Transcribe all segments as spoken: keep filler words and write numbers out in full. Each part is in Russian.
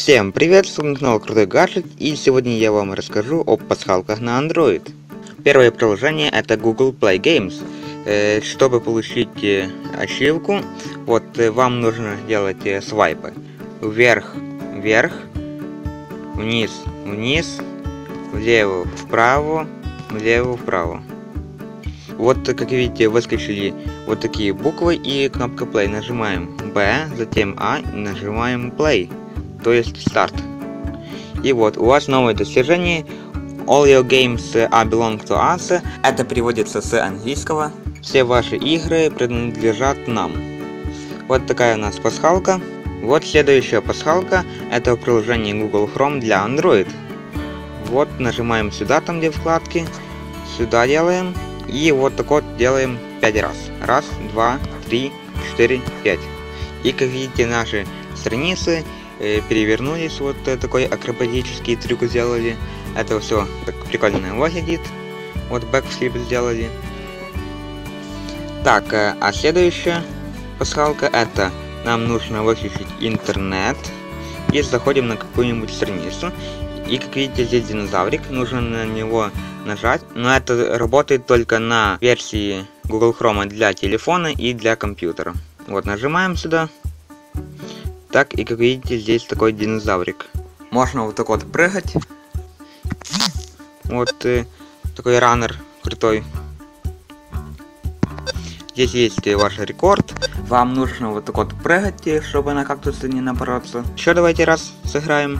Всем привет, с вами снова Крутой Гаджет, и сегодня я вам расскажу о пасхалках на Android. Первое приложение — это Google Play Games. Чтобы получить ачивку, вот вам нужно делать свайпы: вверх, вверх, вниз, вниз, влево, вправо, влево, вправо. Вот, как видите, выскочили вот такие буквы и кнопка Play. Нажимаем B, затем A, нажимаем Play, то есть старт. И вот у вас новое достижение: All your games are belong to us. Это переводится с английского: все ваши игры принадлежат нам. Вот такая у нас пасхалка. Вот следующая пасхалка — это приложение Google Chrome для Android. Вот нажимаем сюда, там где вкладки, сюда делаем, и вот так вот делаем пять раз. Раз, два, три, четыре, пять. И как видите, наши страницы перевернулись, вот такой акробатический трюк сделали. Это все так прикольно выглядит. Вот бэкфлип сделали. Так, а следующая пасхалка — это нам нужно выключить интернет. И заходим на какую-нибудь страницу. И как видите, здесь динозаврик, нужно на него нажать. Но это работает только на версии Google Chrome для телефона и для компьютера. Вот нажимаем сюда. Так, и как видите, здесь такой динозаврик. Можно вот так вот прыгать. Вот э, такой раннер крутой. Здесь есть э, ваш рекорд. Вам нужно вот так вот прыгать, чтобы на кактусы не напороться. Еще давайте раз сыграем.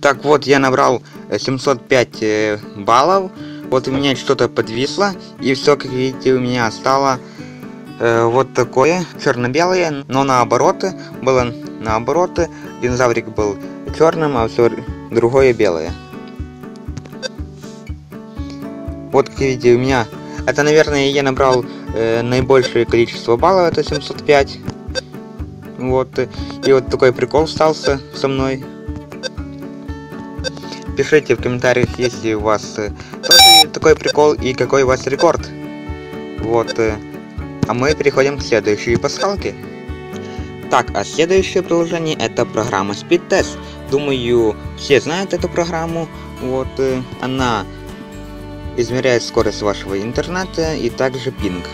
Так вот, я набрал семьсот пять э, баллов. Вот у меня что-то подвисло, и все, как видите, у меня стало э, вот такое черно-белое, но наоборот было наоборот. Динозаврик был черным, а все другое белое. Вот, как видите, у меня это, наверное, я набрал э, наибольшее количество баллов, это семьсот пять. Вот, и вот такой прикол остался со мной. Пишите в комментариях, если у вас тоже такой прикол и какой у вас рекорд. Вот. А мы переходим к следующей пасхалке. Так, а следующее приложение — это программа Speedtest. Думаю, все знают эту программу. Вот. Она измеряет скорость вашего интернета и также пинг.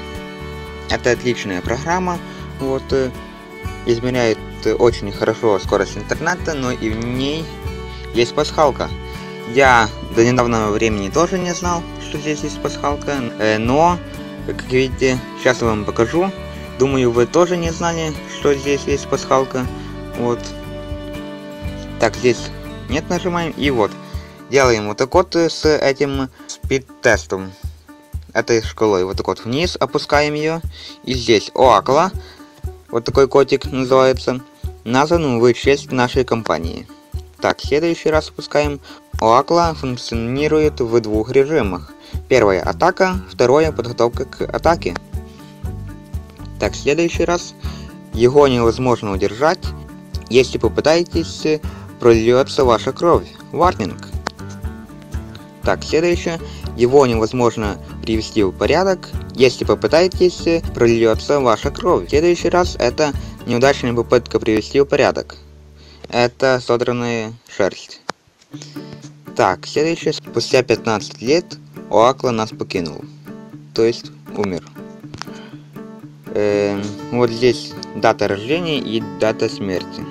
Это отличная программа. Вот. Измеряет очень хорошо скорость интернета, но и в ней есть пасхалка. Я до недавнего времени тоже не знал, что здесь есть пасхалка, но, как видите, сейчас я вам покажу. Думаю, вы тоже не знали, что здесь есть пасхалка. Вот. Так, здесь нет, нажимаем, и вот. Делаем вот так вот с этим спид-тестом. Этой шкалой вот так вот вниз опускаем ее. И здесь Ookla, вот такой котик называется, назван в честь нашей компании. Так, в следующий раз опускаем. Ookla функционирует в двух режимах. Первое — атака, второе — подготовка к атаке. Так, в следующий раз его невозможно удержать. Если попытаетесь, прольется ваша кровь. Варнинг. Так, следующее. Его невозможно привести в порядок. Если попытаетесь, прольется ваша кровь. В следующий раз это неудачная попытка привести в порядок. Это содранная шерсть. Так, следующее. Спустя пятнадцать лет Ookla нас покинул. То есть умер. Э, вот здесь дата рождения и дата смерти.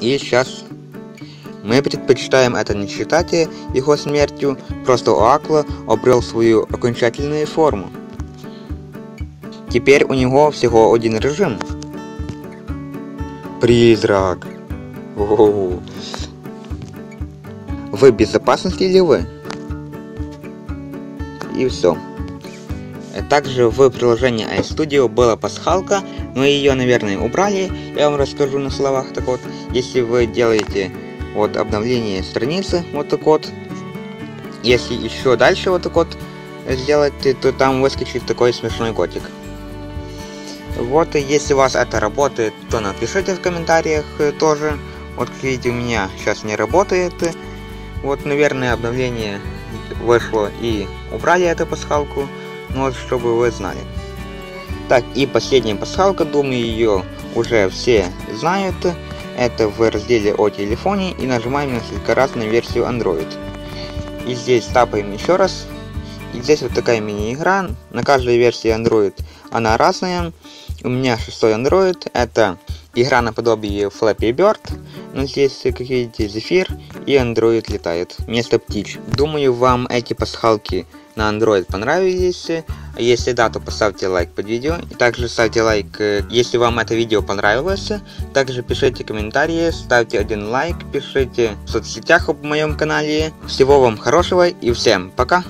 И сейчас мы предпочитаем это не считать его смертью. Просто Ookla обрел свою окончательную форму. Теперь у него всего один режим. Призрак. О-о-о. Вы в безопасности ли вы? И все. Также в приложении iStudio была пасхалка, но ее, наверное, убрали. Я вам расскажу на словах. Так вот, если вы делаете вот обновление страницы, вот так вот, если еще дальше вот так вот сделать, и то там выскочит такой смешной котик. Вот, и если у вас это работает, то напишите в комментариях тоже. Вот, как видите, у меня сейчас не работает. Вот, наверное, обновление вышло и убрали эту пасхалку. Ну вот, чтобы вы знали. Так, и последняя пасхалка, думаю, ее уже все знают. Это в разделе о телефоне, и нажимаем несколько раз на версию Android. И здесь тапаем еще раз. И здесь вот такая мини-игра. На каждой версии Android она разная. У меня шестой Android. Это игра наподобие Flappy Bird. Но здесь, как видите, зефир и Android летает вместо птич. Думаю, вам эти пасхалки на Android понравились. Если да, то поставьте лайк под видео. И также ставьте лайк, если вам это видео понравилось. Также пишите комментарии, ставьте один лайк, пишите в соцсетях об моем канале. Всего вам хорошего и всем пока!